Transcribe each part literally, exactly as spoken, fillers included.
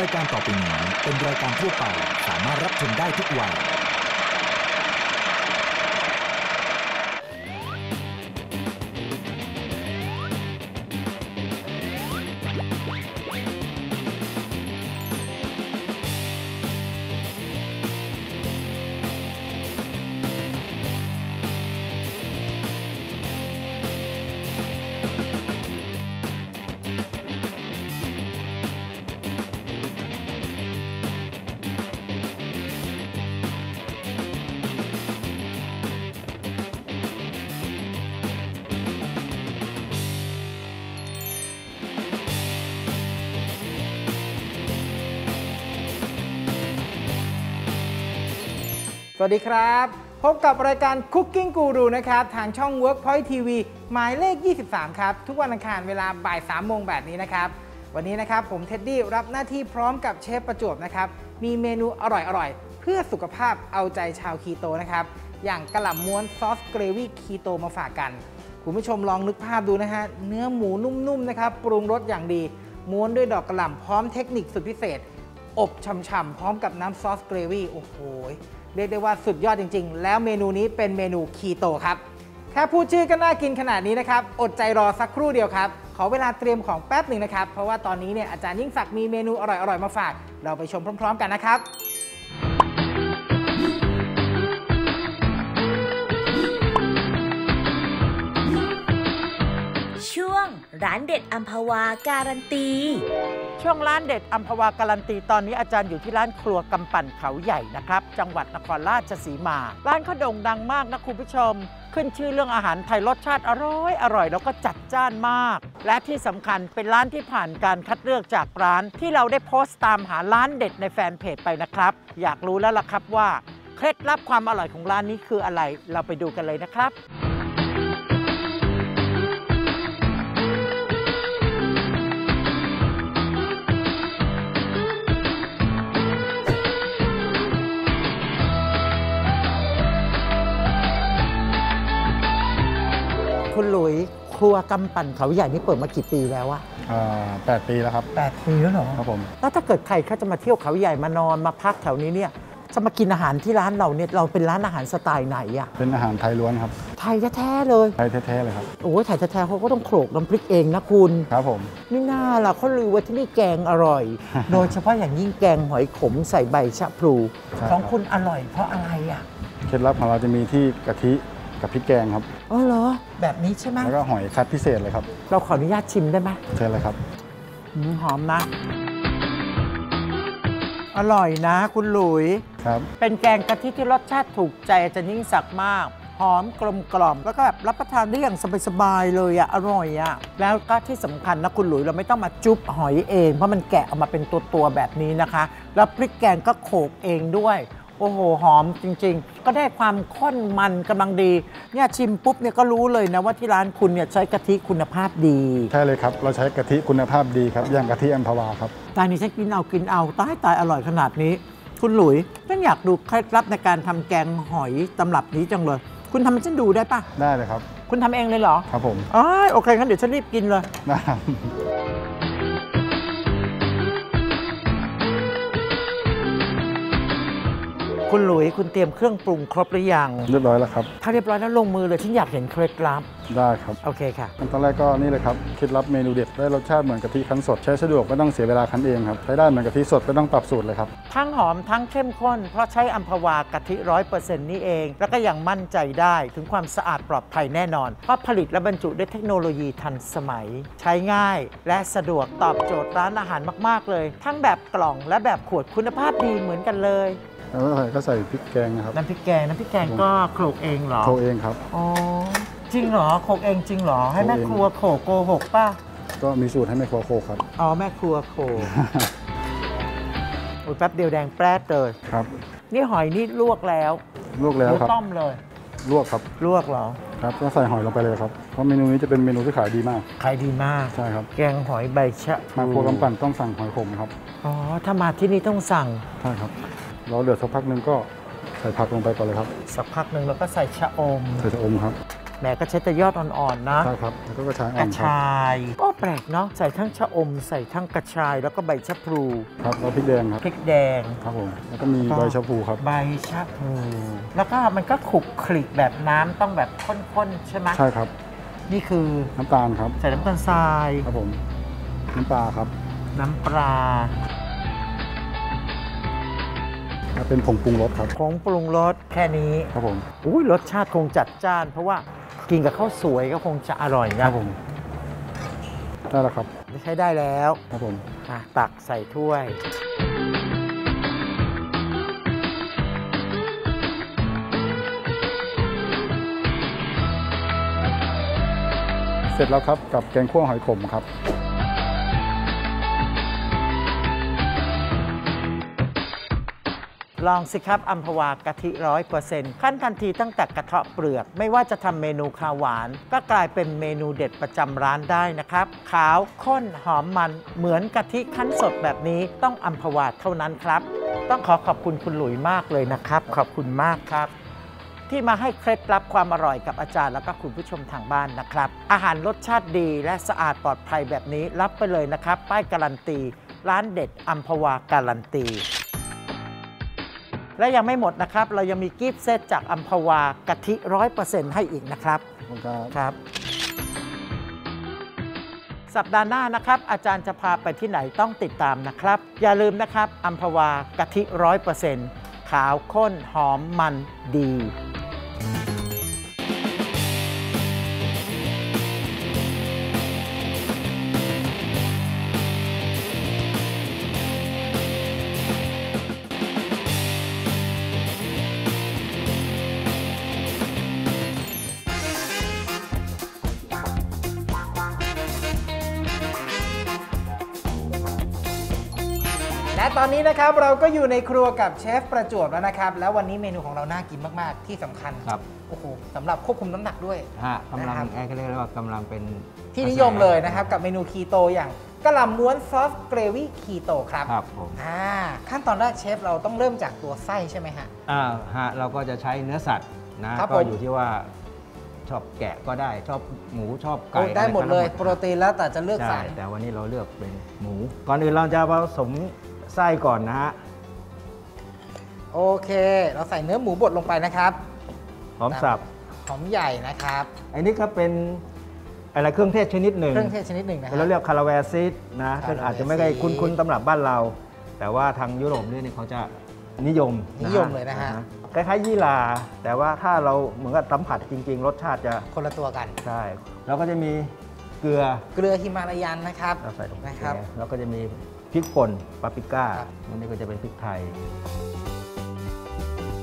รายการต่อไปนี้เป็นรายการทั่วไปสามารถรับชมได้ทุกวันสวัสดีครับพบกับรายการ Cooking Guru นะครับทางช่อง Workpoint ที วี หมายเลขยี่สิบสามครับทุกวันอังคารเวลาบ่ายสามโมงแบบนี้นะครับวันนี้นะครับผมเท็ดดี้รับหน้าที่พร้อมกับเชฟประจวบนะครับมีเมนูอร่อยๆเพื่อสุขภาพเอาใจชาวคีโตนะครับอย่างกะหล่ำม้วนซอสเกรวี่คีโตมาฝากกันคุณผู้ชมลองนึกภาพดูนะฮะเนื้อหมูนุ่มๆนะครับปรุงรสอย่างดีม้วนด้วยดอกกะหล่ำพร้อมเทคนิคสุดพิเศษอบฉ่ำๆพร้อมกับน้ำซอสเกรวี่โอ้โหเรียกได้ว่าสุดยอดจริงๆแล้วเมนูนี้เป็นเมนูคีโตครับแค่พูดชื่อก็น่ากินขนาดนี้นะครับอดใจรอสักครู่เดียวครับขอเวลาเตรียมของแป๊บหนึ่งนะครับเพราะว่าตอนนี้เนี่ยอาจารย์ยิ่งศักดิ์มีเมนูอร่อยๆมาฝากเราไปชมพร้อมๆกันนะครับช่วงร้านเด็ดอัมพวาการันตีช่วงร้านเด็ดอัมพวาการันตีตอนนี้อาจารย์อยู่ที่ร้านครัวกำปั่นเขาใหญ่นะครับจังหวัดนครราชสีมาร้านเขาโด่งดังมากนะคุณผู้ชมขึ้นชื่อเรื่องอาหารไทยรสชาติอร่อยอร่อยแล้วก็จัดจ้านมากและที่สำคัญเป็นร้านที่ผ่านการคัดเลือกจากร้านที่เราได้โพสต์ตามหาร้านเด็ดในแฟนเพจไปนะครับอยากรู้แล้วล่ะครับว่าเคล็ดลับความอร่อยของร้านนี้คืออะไรเราไปดูกันเลยนะครับคุณหลุยครัวกำปั่นเขาใหญ่นี่เปิดมากี่ปีแล้ววะอ่าแปดปีแล้วครับแปดปีแล้วเหรอครับผมแล้วถ้าเกิดใครเขาจะมาเที่ยวเขาใหญ่มานอนมาพักแถวนี้เนี่ยจะมากินอาหารที่ร้านเราเนี่ยเราเป็นร้านอาหารสไตล์ไหนอะเป็นอาหารไทยล้วนครับไทยแท้ๆเลยไทยแท้ๆเลยครับโอ้ยไทยแท้ๆเขาก็ต้องโขลกน้ำพริกเองนะคุณครับผมนี่น่าล่ะเขาลือว่าที่นี่แกงอร่อยโดยเฉพาะอย่างยิ่งแกงหอยขมใส่ใบชะพลูของคุณอร่อยเพราะอะไรอะเคล็ดลับของเราจะมีที่กะทิกับพริกแกงครับอ๋อเหรอแบบนี้ใช่ไหมแล้วก็หอยคัดพิเศษเลยครับเราขออนุญาตชิมได้ไหมใช่เลยครับหอมนะอร่อยนะคุณหลุยครับเป็นแกงกะทิที่รสชาติถูกใจอาจารย์ยิ่งศักดิ์มากหอมกลมกล่อมแล้วก็แบบรับประทานได้อย่างสบายๆเลยอ่ะอร่อยอ่ะแล้วก็ที่สำคัญนะคุณหลุยเราไม่ต้องมาจุ๊บหอยเองเพราะมันแกะออกมาเป็นตัวๆแบบนี้นะคะแล้วพริกแกงก็โขลกเองด้วยโอ้โหหอมจริงๆก็ได้ความข้นมันกำลังดีเนี่ยชิมปุ๊บเนี่ยก็รู้เลยนะว่าที่ร้านคุณเนี่ยใช้กะทิคุณภาพดีใช่เลยครับเราใช้กะทิคุณภาพดีครับอย่างกะทิอัมพวาครับตอนนี้ฉันกินเอากินเอาตายตายอร่อยขนาดนี้คุณหลุยฉันอยากดูเคล็ดลับในการทำแกงหอยตำรับนี้จังเลยคุณทำให้ฉันดูได้ปะได้เลยครับคุณทำเองเลยเหรอครับผมอ๋อโอเคงั้นเดี๋ยวฉันรีบกินเลยนะคุณหลุยคุณเตรียมเครื่องปรุงครบหรือยังเรียบร้อยแล้วครับถ้าเรียบร้อยแล้วลงมือเลยฉันอยากเห็นเคล็ดลับได้ครับโอเคค่ะขั้นตอนแรกก็นี่เลยครับเคล็ดลับเมนูเด็ดได้รสชาติเหมือนกะทิคั้นสดใช้สะดวกไม่ต้องเสียเวลาคั้นเองครับใช้ได้เหมือนกะทิสดไม่ต้องปรับสูตรเลยครับทั้งหอมทั้งเข้มข้นเพราะใช้อัมพวากะทิร้อยเปอร์เซ็นต์นี่เองแล้วก็ยังมั่นใจได้ถึงความสะอาดปลอดภัยแน่นอนเพราะผลิตและบรรจุด้วยเทคโนโลยีทันสมัยใช้ง่ายและสะดวกตอบโจทย์ร้านอาหารมากๆเลยทั้งแบบกล่องและแบบขวดคุณภาพดีเหมือนกันเลยแล้วก็ใส่พริกแกงนะครับน้ำพริกแกงน้ำพริกแกงก็โขลกเองเหรอโขลกเองครับอ๋อจริงเหรอโขลกเองจริงเหรอให้แม่ครัวโขลกโกหกป่ะก็มีสูตรให้แม่ครัวโขลกครับอ๋อแม่ครัวโขลกโอ้ยแป๊บเดียวแดงแปรเลยครับนี่หอยนี่ลวกแล้วลวกแล้วครับต้มเลยลวกครับลวกเหรอครับก็ใส่หอยลงไปเลยครับเพราะเมนูนี้จะเป็นเมนูที่ขายดีมากขายดีมากใช่ครับแกงหอยใบชะมาครัวกำปั่นต้องสั่งหอยขมครับอ๋อถ้ามาที่นี่ต้องสั่งใช่ครับเราเดือดสักพักหนึ่งก็ใส่ผักลงไปก่อนเลยครับสักพักหนึ่งแล้วก็ใส่ชะอมใส่ชะอมครับ แหมก็ใช้แต่ยอดอ่อนๆนะใช่ครับแล้วก็กระชายกระชายก็แปลกเนาะใส่ทั้งชะอมใส่ทั้งกระชายแล้วก็ใบชะพลูครับแล้วพริกแดงครับพริกแดงครับผมแล้วก็มีใบชะพลูครับใบชะพลูแล้วก็มันก็ขลุกขลิกแบบน้ำต้องแบบข้นๆใช่ไหมใช่ครับนี่คือน้ำตาลครับใส่น้ำตาลทรายครับผมน้ำปลาครับน้ำปลาเป็นผงปรุงรสครับผงปรุงรสแค่นี้ครับผมอุ้ยรสชาติคงจัดจ้านเพราะว่ากินกับข้าวสวยก็คงจะอร่อยนะครับผมได้แล้วครับใช้ได้แล้วครับผมตักใส่ถ้วยเสร็จแล้วครับกับแกงคั่วหอยขมครับลองสิครับอัมพวากะทิร้อยเปอร์เซ็นต์ขั้นทันทีตั้งแต่กระเทาะเปลือกไม่ว่าจะทำเมนูข้าวหวานก็กลายเป็นเมนูเด็ดประจำร้านได้นะครับขาวข้นหอมมันเหมือนกะทิขั้นสดแบบนี้ต้องอัมพวาเท่านั้นครับต้องขอขอบคุณคุณหลุยมากเลยนะครับขอบคุณมากครับที่มาให้เคล็ดลับความอร่อยกับอาจารย์แล้วก็คุณผู้ชมทางบ้านนะครับอาหารรสชาติดีและสะอาดปลอดภัยแบบนี้รับไปเลยนะครับป้ายการันตีร้านเด็ดอัมพวาการันตีและยังไม่หมดนะครับเรายังมีกิฟต์เซตจากอัมพวากะทิ ร้อยเปอร์เซ็นต์ ให้อีกนะครับครับสัปดาห์หน้านะครับอาจารย์จะพาไปที่ไหนต้องติดตามนะครับอย่าลืมนะครับอัมพวากะทิ ร้อยเปอร์เซ็นต์ ขาวข้นหอมมันดีและตอนนี้นะครับเราก็อยู่ในครัวกับเชฟประจวบแล้วนะครับแล้ววันนี้เมนูของเราน่ากินมากๆที่สำคัญครับโอ้โหสำหรับควบคุมน้ำหนักด้วยฮะกำลังแอร์ก็เรียกว่ากำลังเป็นที่นิยมเลยนะครับกับเมนูคีโตอย่างกะหล่ำม้วนซอสเกรวี่คีโตครับครับผมอ่าขั้นตอนแรกเชฟเราต้องเริ่มจากตัวไส้ใช่ไหมฮะอ่าฮะเราก็จะใช้เนื้อสัตว์นะก็อยู่ที่ว่าชอบแกะก็ได้ชอบหมูชอบไก่ได้หมดเลยโปรตีนแล้วแต่จะเลือกสายแต่วันนี้เราเลือกเป็นหมูก่อนอื่นเราจะผสมไส้ก่อนนะฮะโอเคเราใส่เนื้อหมูบดลงไปนะครับหอมสับหอมใหญ่นะครับอันนี้ก็เป็นอะไรเครื่องเทศชนิดหนึ่งเครื่องเทศชนิดหนึ่งนะเราเรียกคาราเวซิดนะซึ่งอาจจะไม่ได้คุ้นๆตำรับบ้านเราแต่ว่าทางยุโรปเนี่ยเขาจะนิยมนิยมเลยนะฮะคล้ายๆยี่ลาแต่ว่าถ้าเราเหมือนกับสัมผัสจริงๆรสชาติจะคนละตัวกันใช่เราก็จะมีเกลือเกลือฮิมาลายันนะครับเราใส่ลงไปนะครับแล้วก็จะมีพริกป่นปาปริก้าอันนี้ก็จะเป็นพริกไทย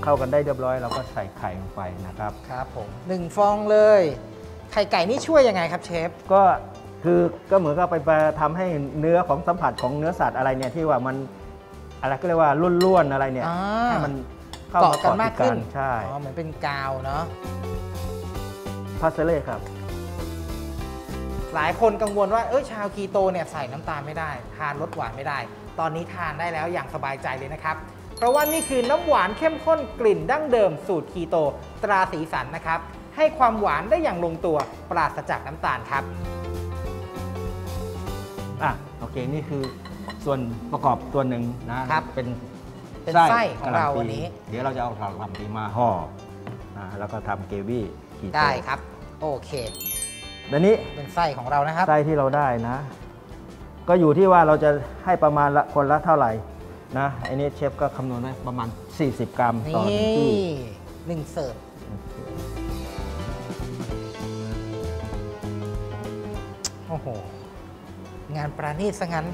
เข้ากันได้เรียบร้อยเราก็ใส่ไข่ลงไปนะครับครับผมหนึ่งฟองเลยไข่ไก่นี่ช่วยยังไงครับเชฟก็คือก็เหมือนกับไปทำให้เนื้อของสัมผัสของเนื้อสัตว์อะไรเนี่ยที่ว่ามันอะไรก็เรียกว่าล้วนๆอะไรเนี่ยให้มันเข้ากันมากขึ้นใช่อ๋อเหมือนเป็นกาวเนาะพาสเล่ครับหลายคนกังวลว่าเออชาวคีโตเนี่ยใส่น้ำตาลไม่ได้ทานรสหวานไม่ได้ตอนนี้ทานได้แล้วอย่างสบายใจเลยนะครับเพราะว่านี่คือน้ำหวานเข้มข้นกลิ่นดั้งเดิมสูตรคีโตตราสีสันนะครับให้ความหวานได้อย่างลงตัวปราศจากน้ำตาลครับอ่ะโอเคนี่คือส่วนประกอบตัวหนึ่งนะครับเป็นเป็นไส้ของเราวันนี้เดี๋ยวเราจะเอากะหล่ำปีมาห่อนะแล้วก็ทำเกรวี่คีโตได้ครับโอเคอันนี้เป็นไส้ของเรานะครับไส้ที่เราได้นะก็อยู่ที่ว่าเราจะให้ประมาณละคนละเท่าไหร่นะอันนี้เชฟก็คำนวณไว้ประมาณสี่สิบกรัมต่อหนึ่งที่หนึ่งเสิร์ฟโอ้โหงานประณีตซะงั้น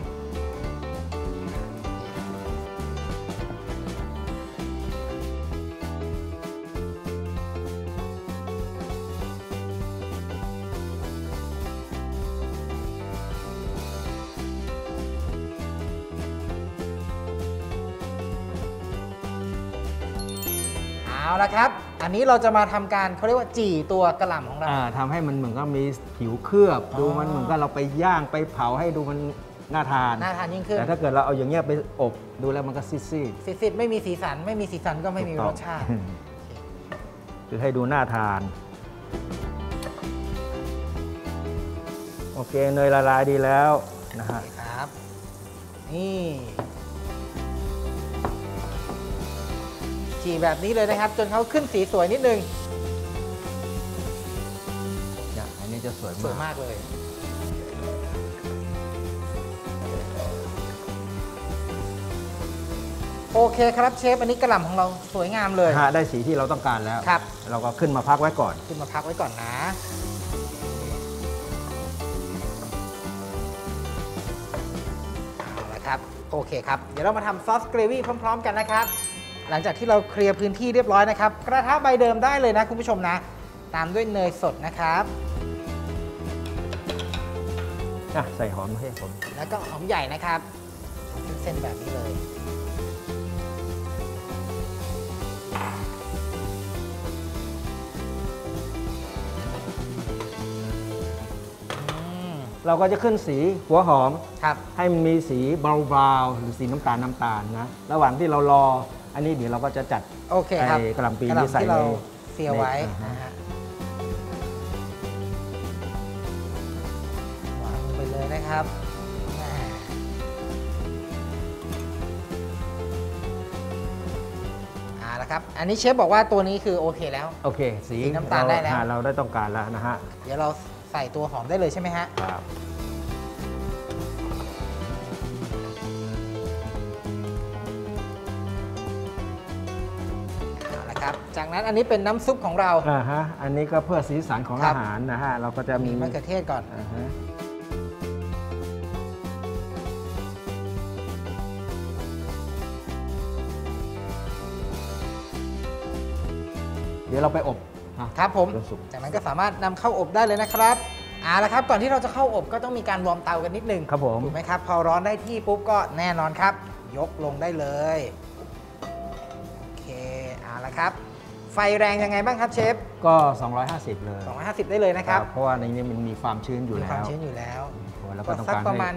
เอาละครับอันนี้เราจะมาทำการเขาเรียกว่าจี่ตัวกะหล่ำของเราทำให้มันเหมือนก็มีผิวเคลือบดูมันเหมือนก็เราไปย่างไปเผาให้ดูมันน่าทานน่าทานยิ่งขึ้นแต่ถ้าเกิดเราเอาอย่างเงี้ยไปอบดูแล้วมันก็ซีดซีดซีดไม่มีสีสันไม่มีสีสันก็ไม่มีรสชาติคือให้ดูน่าทาน เคเนยละลายดีแล้วนะฮะครับนี่จีแบบนี้เลยนะครับจนเขาขึ้นสีสวยนิดนึงอย่างอันนี้จะสวยมากสวยมากเลยโอเคครับเชฟอันนี้กระหล่ำของเราสวยงามเลยฮะได้สีที่เราต้องการแล้วครับเราก็ขึ้นมาพักไว้ก่อนขึ้นมาพักไว้ก่อนนะเอาละครับโอเคครับเดี๋ยวเรามาทำซอสเกรวี่พร้อมๆกันนะครับหลังจากที่เราเคลียร์พื้นที่เรียบร้อยนะครับกระทะใบเดิมได้เลยนะคุณผู้ชมนะตามด้วยเนยสดนะครับใส่หอมให้ผมแล้วก็หอมใหญ่นะครับเป็นเส้นแบบนี้เลยเราก็จะขึ้นสีหัวหอมให้มันมีสีเบาๆหรือสีน้ำตาลน้ำตาลนะระหว่างที่เรารออันนี้เดี๋ยวเราก็จะจัดกระหล่ำปีที่ใส่เราเสียไว้นะฮะวางไปเลยนะครับอ่าแล้วครับอันนี้เชฟบอกว่าตัวนี้คือโอเคแล้วโอเคสีน้ำตาลได้แล้วเราได้ต้องการแล้วนะฮะเดี๋ยวเราใส่ตัวหอมได้เลยใช่ไหมฮะครับเอาละครับจากนั้นอันนี้เป็นน้ำซุปของเราอ่าฮะอันนี้ก็เพื่อสีสันของอาหารนะฮะเราก็จะมีมะเขือเทศก่อนอ่าฮะเดี๋ยวเราไปอบครับผมจากนั้นก็สามารถนำเข้าอบได้เลยนะครับเอาละครับก่อนที่เราจะเข้าอบก็ต้องมีการวอร์มเตากันนิดนึงครับผมถูกไหมครับพอร้อนได้ที่ปุ๊บก็แน่นอนครับยกลงได้เลยโอเคเอาละครับไฟแรงยังไงบ้างครับเชฟก็สองร้อยห้าสิบเลยสองร้อยห้าสิบได้เลยนะครับเพราะว่าในนี้มันมีความชื้นอยู่แล้วความชื้นอยู่แล้วแล้วก็ต้องการประมาณ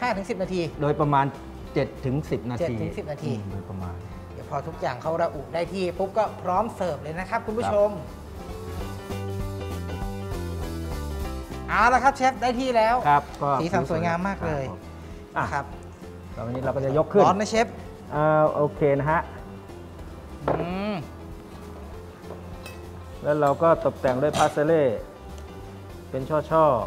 ห้าถึงสิบ นาทีโดยประมาณ เจ็ดถึงสิบ นาที เจ็ดถึงสิบ นาทีโดยประมาณเดี๋ยวพอทุกอย่างเขาระอุได้ที่ปุ๊บก็พร้อมเสิร์ฟเลยนะครับคุณผู้ชมเอาละครับเชฟได้ที่แล้วครับสีสันสวยงามมากเลยครับตอนนี้เราก็จะยกขึ้นร้อนไหมเชฟอ่าโอเคนะฮะแล้วเราก็ตกแต่งด้วยพาสเซเล่เป็นช่อๆ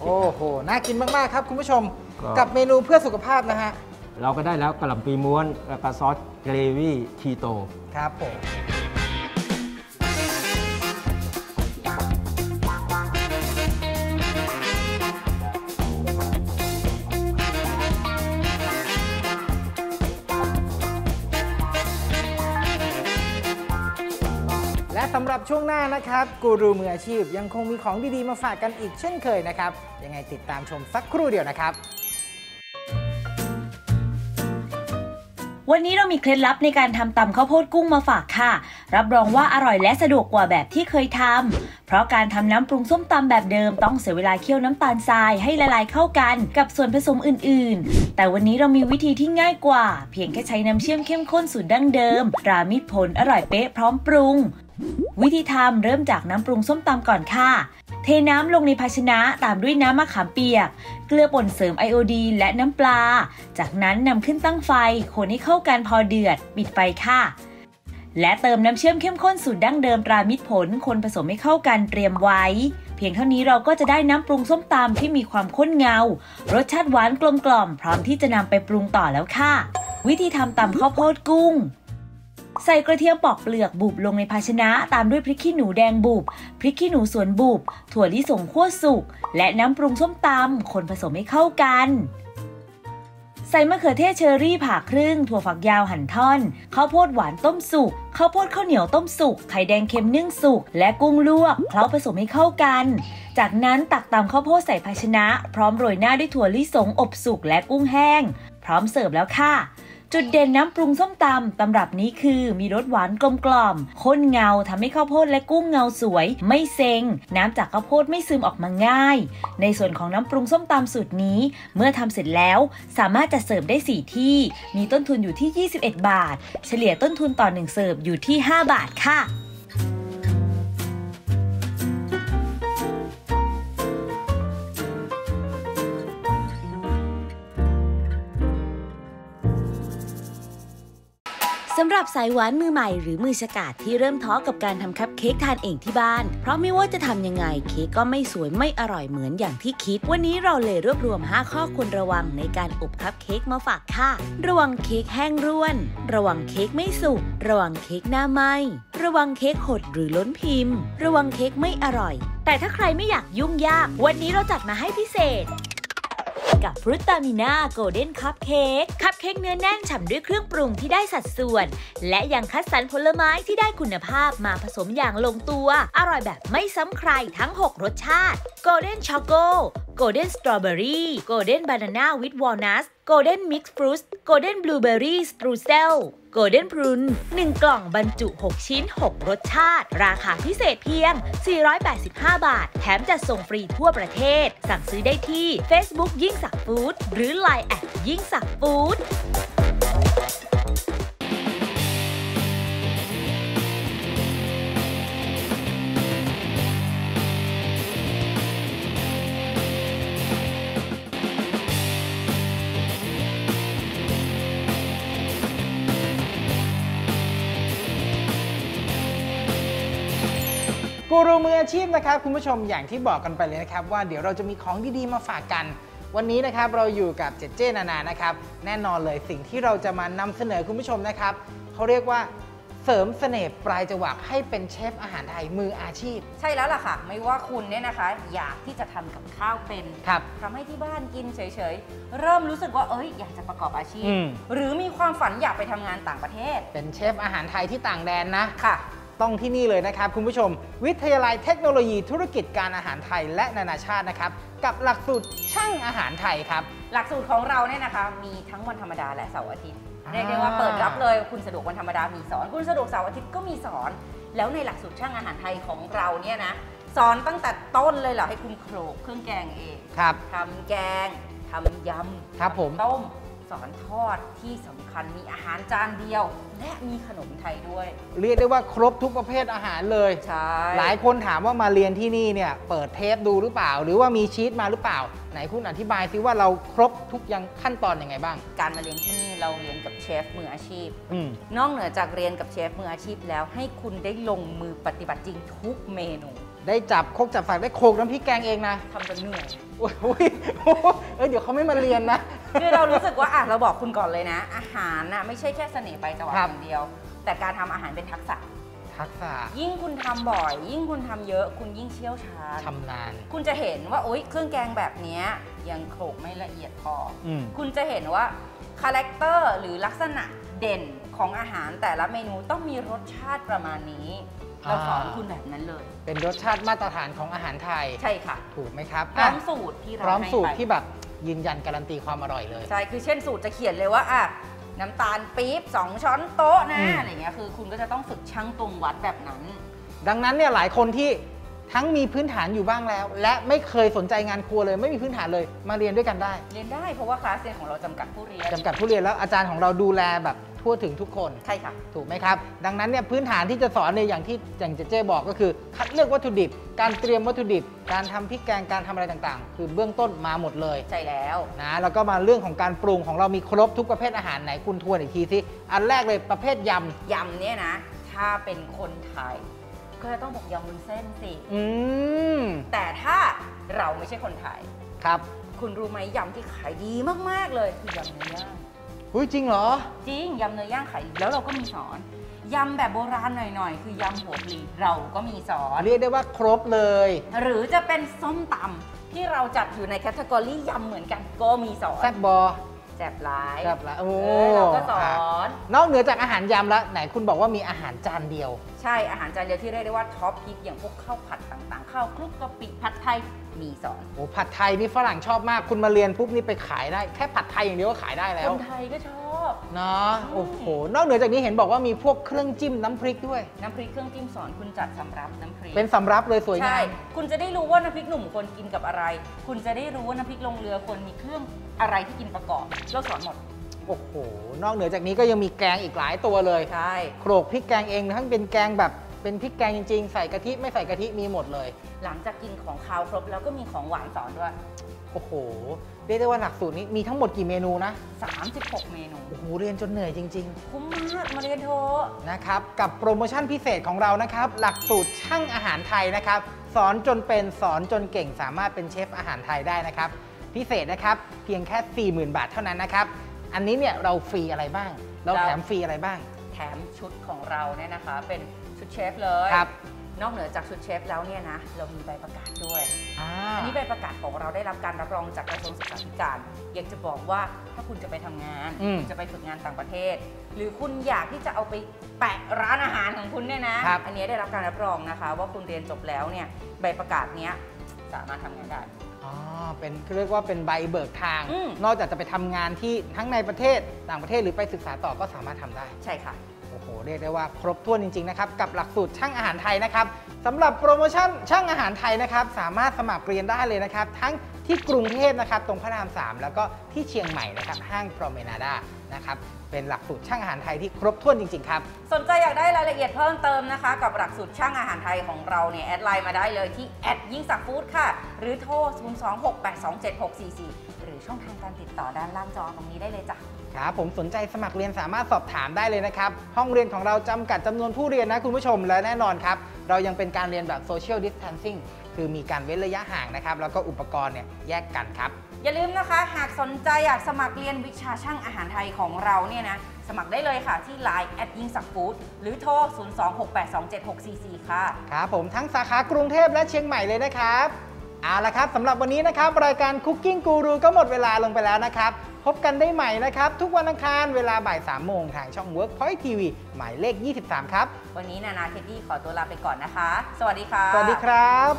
โอ้โหน่ากินมากๆครับคุณผู้ชมกับเมนูเพื่อสุขภาพนะฮะเราก็ได้แล้วกระหล่ำปีม้วนแล้วก็ซอสเกรวี่คีโตครับผมและสำหรับช่วงหน้านะครับกูรูมืออาชีพยังคงมีของดีๆมาฝากกันอีกเช่นเคยนะครับยังไงติดตามชมสักครู่เดียวนะครับวันนี้เรามีเคล็ดลับในการทำตำข้าวโพดกุ้งมาฝากค่ะรับรองว่าอร่อยและสะดวกกว่าแบบที่เคยทำเพราะการทำน้ำปรุงส้มตำแบบเดิมต้องเสียเวลาเคี่ยวน้ำตาลทรายให้ละลายเข้ากันกับส่วนผสมอื่นๆแต่วันนี้เรามีวิธีที่ง่ายกว่าเพียงแค่ใช้น้ำเชื่อมเข้มข้นสูตรดั้งเดิมรามิตรผลอร่อยเป๊ะพร้อมปรุงวิธีทำเริ่มจากน้ำปรุงส้มตำก่อนค่ะเทน้ำลงในภาชนะตามด้วยน้ำมะขามเปียกเกลือป่นเสริมไอโอดีนและน้ำปลาจากนั้นนำขึ้นตั้งไฟคนให้เข้ากันพอเดือดปิดไฟค่ะและเติมน้ำเชื่อมเข้มข้นสูตรดั้งเดิมตรามิตรผลคนผสมให้เข้ากันเตรียมไว้เพียงเท่านี้เราก็จะได้น้ำปรุงส้มตำที่มีความข้นเงารสชาติหวานกลมกล่อมพร้อมที่จะนำไปปรุงต่อแล้วค่ะวิธีทำตำข้าวโพดกุ้งใส่กระเทียมปอกเปลือกบุบลงในภาชนะตามด้วยพริกขี้หนูแดงบุบพริกขี้หนูสวนบุบถั่วลิสงคั่วสุกและน้ำปรุงส้มตำคนผสมให้เข้ากันใส่มะเขือเทศเชอรี่ผ่าครึ่งถั่วฝักยาวหั่นท่อนข้าวโพดหวานต้มสุกข้าวโพดข้าวเหนียวต้มสุกไข่แดงเค็มนึ่งสุกและกุ้งลวกเคล้าผสมให้เข้ากันจากนั้นตักตำข้าวโพดใส่ภาชนะพร้อมโรยหน้าด้วยถั่วลิสงอบสุกและกุ้งแห้งพร้อมเสิร์ฟแล้วค่ะ จุดเด่นน้ำปรุงส้มตำตำรับนี้คือมีรสหวานกลมกล่อมข้นเงาทำให้ข้าวโพดและกุ้งเงาสวยไม่เซ็งน้ำจากข้าวโพดไม่ซึมออกมาง่ายในส่วนของน้ำปรุงส้มตำสูตรนี้เมื่อทำเสร็จแล้วสามารถจัดเสิร์ฟได้สี่ที่มีต้นทุนอยู่ที่ยี่สิบเอ็ดบาทเฉลี่ยต้นทุนต่อหนึ่งเสิร์ฟอยู่ที่ห้าบาทค่ะสำหรับสายหวานมือใหม่หรือมือฉกาจที่เริ่มท้อกับการทำคัพเค้กทานเองที่บ้านเพราะไม่ว่าจะทำยังไงเค้กก็ไม่สวยไม่อร่อยเหมือนอย่างที่คิดวันนี้เราเลยรวบรวมห้าข้อควรระวังในการอบคัพเค้กมาฝากค่ะระวังเค้กแห้งร่วนระวังเค้กไม่สุกระวังเค้กหน้าไหม้ระวังเค้กหดหรือล้นพิมพ์ระวังเค้กไม่อร่อยแต่ถ้าใครไม่อยากยุ่งยากวันนี้เราจัดมาให้พิเศษกับฟรุตตามิน่าโกลเด้นคัพเค้กคัพเค้กเนื้อแน่นฉ่ำด้วยเครื่องปรุงที่ได้สัดส่วนและยังคัดสรรผลไม้ที่ได้คุณภาพมาผสมอย่างลงตัวอร่อยแบบไม่ซ้ำใครทั้งหกรสชาติ Golden Choco Golden Strawberry Golden Banana with Walnut Golden Mixed Fruits Golden Blueberry Streusel Golden Prune หนึ่งกล่องบรรจุหกชิ้นหกรสชาติราคาพิเศษเพียงสี่ร้อยแปดสิบห้าบาทแถมจัดส่งฟรีทั่วประเทศสั่งซื้อได้ที่ Facebook ยิ่งศักดิ์ฟู้ดหรือ ไลน์ แอด ยิ่งศักดิ์ฟู้ดกูรูมืออาชีพนะครับคุณผู้ชมอย่างที่บอกกันไปเลยนะครับว่าเดี๋ยวเราจะมีของดีๆมาฝากกันวันนี้นะครับเราอยู่กับเจเจนานานะครับแน่นอนเลยสิ่งที่เราจะมานำเสนอคุณผู้ชมนะครับเขาเรียกว่าเสริมเสน่ห์ปลายจวักให้เป็นเชฟอาหารไทยมืออาชีพใช่แล้วล่ะค่ะไม่ว่าคุณเนี่ยนะคะอยากที่จะทำกับข้าวเป็นทำให้ที่บ้านกินเฉยๆเริ่มรู้สึกว่าเอ้ยอยากจะประกอบอาชีพหรือมีความฝันอยากไปทำงานต่างประเทศเป็นเชฟอาหารไทยที่ต่างแดนนะค่ะต้องที่นี่เลยนะครับคุณผู้ชมวิทยาลัยเทคโนโลยีธุรกิจการอาหารไทยและนานาชาตินะครับกับหลักสูตรช่างอาหารไทยครับหลักสูตรของเราเนี่ยนะคะมีทั้งวันธรรมดาและเสาร์อาทิตย์เรียกได้ว่าเปิดรับเลยคุณสะดวกวันธรรมดามีสอนคุณสะดวกเสาร์อาทิตย์ก็มีสอนแล้วในหลักสูตรช่างอาหารไทยของเราเนี่ยนะสอนตั้งแต่ต้นเลยเหรอให้คุณโขลกเครื่องแกงเองครับทำแกงทำยำครับผมต้มสอนทอดที่สำคัญมีอาหารจานเดียวและมีขนมไทยด้วยเรียกได้ว่าครบทุกประเภทอาหารเลยใช่หลายคนถามว่ามาเรียนที่นี่เนี่ยเปิดเทปดูหรือเปล่าหรือว่ามีชีทมาหรือเปล่าไหนคุณอธิบายซิว่าเราครบทุกยังขั้นตอนยังไงบ้างการมาเรียนที่นี่เราเรียนกับเชฟมืออาชีพนอกเหนือจากเรียนกับเชฟมืออาชีพแล้วให้คุณได้ลงมือปฏิบัติจริงทุกเมนูได้จับโคกจับฝักได้โคกน้ำพริกแกงเองนะทำจนเหนื่อยเออเดี๋ยวเขาไม่มาเรียนนะคือเรารู้สึกว่าอ่ะเราบอกคุณก่อนเลยนะอาหารน่ะไม่ใช่แค่เสน่ห์ไปจังหวะอย่างเดียวแต่การทำอาหารเป็นทักษะทักษะยิ่งคุณทำบ่อยยิ่งคุณทำเยอะคุณยิ่งเชี่ยวชาญชำนาญคุณจะเห็นว่าโอ๊ยเครื่องแกงแบบนี้ยังโขลกไม่ละเอียดพอคุณจะเห็นว่าคาแรคเตอร์หรือลักษณะเด่นของอาหารแต่ละเมนูต้องมีรสชาติประมาณนี้เราสอนคุณแบบนั้นเลยเป็นรสชาติมาตรฐานของอาหารไทยใช่ค่ะถูกไหมครับพร้อมสูตรที่เราพร้อมสูตรที่แบบยืนยันการันตีความอร่อยเลยใช่คือเช่นสูตรจะเขียนเลยว่าอ่ะน้ำตาลปี๊บสองช้อนโต๊ะนะอะไรเงี้ยคือคุณก็จะต้องฝึกช่างตรงวัดแบบนั้นดังนั้นเนี่ยหลายคนที่ทั้งมีพื้นฐานอยู่บ้างแล้วและไม่เคยสนใจงานครัวเลยไม่มีพื้นฐานเลยมาเรียนด้วยกันได้เรียนได้เพราะว่าคลาสเรียนของเราจำกัดผู้เรียนจำกัดผู้เรียนแล้วอาจารย์ของเราดูแลแบบทั่วถึงทุกคนใช่ค่ะถูกไหมครับดังนั้นเนี่ยพื้นฐานที่จะสอนในอย่างที่อย่างเจเจบอกก็คือคัดเลือกวัตถุดิบการเตรียมวัตถุดิบการทำพริกแกงการทำอะไรต่างๆคือเบื้องต้นมาหมดเลยใช่แล้วนะแล้วก็มาเรื่องของการปรุงของเรามีครบทุกประเภทอาหารไหนคุณทวนอีกทีสิอันแรกเลยประเภทยำยำเนี่ยนะถ้าเป็นคนไทยก็จะต้องบอกยำวุ้นเส้นสิอืมแต่ถ้าเราไม่ใช่คนไทยครับคุณรู้ไหมยำที่ขายดีมากๆเลยคือยำเนื้อย่างอุ้ยจริงเหรอจริงยำเนื้อย่างขายแล้วเราก็มีสอนยำแบบโบราณหน่อยๆคือยำหัวปลีเราก็มีสอนเรียกได้ว่าครบเลยหรือจะเป็นส้มตำที่เราจัดอยู่ในแคตตากรียำเหมือนกันก็มีสอนแซ่บบอแซ่บหลายแซ่บหลายโอ้เราก็สอนนอกเหนือจากอาหารยำแล้วไหนคุณบอกว่ามีอาหารจานเดียวใช่อาหารจานเดียวที่เรียกได้ว่าท็อปฮิตอย่างพวกข้าวผัดต่างๆข้าวคลุกกะปิผัดไทยมีสอนโอ้ผัดไทยนี่ฝรั่งชอบมากคุณมาเรียนปุ๊บนี่ไปขายได้แค่ผัดไทยอย่างเดียวก็ขายได้แล้วคนไทยก็ชอบ อบนะโอ้โหนอกเหนือจากนี้เห็นบอกว่ามีพวกเครื่องจิ้มน้ำพริกด้วยน้ำพริกเครื่องจิ้มสอนคุณจัดสำรับน้ำพริกเป็นสำรับเลยสวยงามใช่คุณจะได้รู้ว่าน้ำพริกหนุ่มคนกินกับอะไรคุณจะได้รู้ว่าน้ำพริกลงเรือคนมีเครื่องอะไรที่กินประกอบเราสอนหมดโอ้โหนอกเหนือจากนี้ก็ยังมีแกงอีกหลายตัวเลยใช่โขลกพริกแกงเองทั้งเป็นแกงแบบเป็นพริกแกงจริงๆใส่กะทิไม่ใส่กะทิมีหมดเลยหลังจากกินของคาวครบแล้วก็มีของหวานสอนด้วยโอ้โหเรียกได้ว่าหลักสูตรนี้มีทั้งหมดกี่เมนูนะสามสิบหกเมนูโอ้โหเรียนจนเหนื่อยจริงๆคุ้มมากมาเรียนเถอะนะครับกับโปรโมชั่นพิเศษของเรานะครับหลักสูตรช่างอาหารไทยนะครับสอนจนเป็นสอนจนเก่งสามารถเป็นเชฟอาหารไทยได้นะครับพิเศษนะครับเพียงแค่ สี่หมื่น บาทเท่านั้นนะครับอันนี้เนี่ยเราฟรีอะไรบ้างเราแถมฟรีอะไรบ้างแถมชุดของเราเนี่ยนะคะเป็นชุดเชฟเลยนอกเหนือจากชุดเชฟแล้วเนี่ยนะเรามีใบประกาศด้วยอันนี้ใบประกาศของเราได้รับการรับรองจากกระทรวงศึกษาธิการอยากจะบอกว่าถ้าคุณจะไปทำงานจะไปฝึกงานต่างประเทศหรือคุณอยากที่จะเอาไปแปะร้านอาหารของคุณเนี่ยนะอันนี้ได้รับการรับรองนะคะว่าคุณเรียนจบแล้วเนี่ยใบประกาศเนี้ยสามารถทำงานได้อ๋อเป็นเรียกว่าเป็นใบเบิกทางนอกจากจะไปทำงานที่ทั้งในประเทศต่างประเทศหรือไปศึกษาต่อก็สามารถทำได้ใช่ค่ะโอ้โหเรียกได้ว่าครบถ้วนจริงๆนะครับกับหลักสูตรช่างอาหารไทยนะครับสำหรับโปรโมชั่นช่างอาหารไทยนะครับสามารถสมัครเรียนได้เลยนะครับทั้งที่กรุงเทพนะครับตรงพระรามสามแล้วก็ที่เชียงใหม่นะครับห้างพรอเมนาดานะครับเป็นหลักสูตรช่างอาหารไทยที่ครบถ้วนจริงๆครับสนใจอยากได้รายละเอียดเพิ่มเติมนะคะกับหลักสูตรช่างอาหารไทยของเราเนี่ยแอดไลน์มาได้เลยที่แอดยิ่งศักดิ์ฟู้ดค่ะหรือโทรศูนย์ สอง หก แปด สอง เจ็ด หก สี่ สี่หรือช่องทางการติดต่อด้านล่างจอตรงนี้ได้เลยจ้ะครับผมสนใจสมัครเรียนสามารถสอบถามได้เลยนะครับห้องเรียนของเราจำกัดจำนวนผู้เรียนนะคุณผู้ชมและแน่นอนครับเรายังเป็นการเรียนแบบ Social Distancing คือมีการเว้นระยะห่างนะครับแล้วก็อุปกรณ์เนี่ยแยกกันครับอย่าลืมนะคะหากสนใจอยากสมัครเรียนวิชาช่างอาหารไทยของเราเนี่ยนะสมัครได้เลยค่ะที่ ไลน์ แอดยิ่งศักดิ์ฟู้ดหรือโทร ศูนย์ สอง หก แปด สอง เจ็ด หก สี่ สี่ ค่ะครับผมทั้งสาขากรุงเทพและเชียงใหม่เลยนะครับเอาละครับสำหรับวันนี้นะครับรายการ Cooking Guru ก็หมดเวลาลงไปแล้วนะครับพบกันได้ใหม่นะครับทุกวันอังคารเวลาบ่ายสามโมงทางช่อง Workpoint ที วี หมายเลขยี่สิบสามครับวันนี้นานาเท็ดดี้ขอตัวลาไปก่อนนะคะสวัสดีค่ะสวัสดีครับ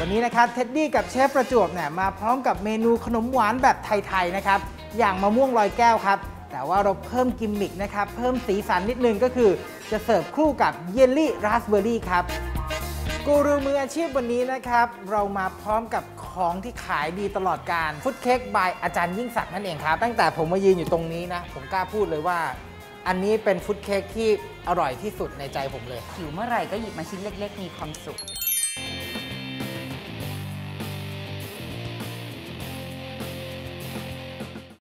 วันนี้นะครับเท็ดดี้กับเชฟประจวบเนี่ยมาพร้อมกับเมนูขนมหวานแบบไทยๆนะครับอย่างมะม่วงลอยแก้วครับแต่ว่าเราเพิ่มกิมมิคนะครับเพิ่มสีสันนิดนึงก็คือจะเสิร์ฟคู่กับเยลลี่ราสเบอร์รี่ครับกูรูมืออาชีพวันนี้นะครับเรามาพร้อมกับของที่ขายดีตลอดการฟุตเค้กบายอาจารย์ยิ่งศักดิ์นั่นเองครับตั้งแต่ผมมายืนอยู่ตรงนี้นะผมกล้าพูดเลยว่าอันนี้เป็นฟุตเค้กที่อร่อยที่สุดในใจผมเลยหิวเมื่อไหร่ก็หยิบมาชิ้นเล็กๆมีความสุข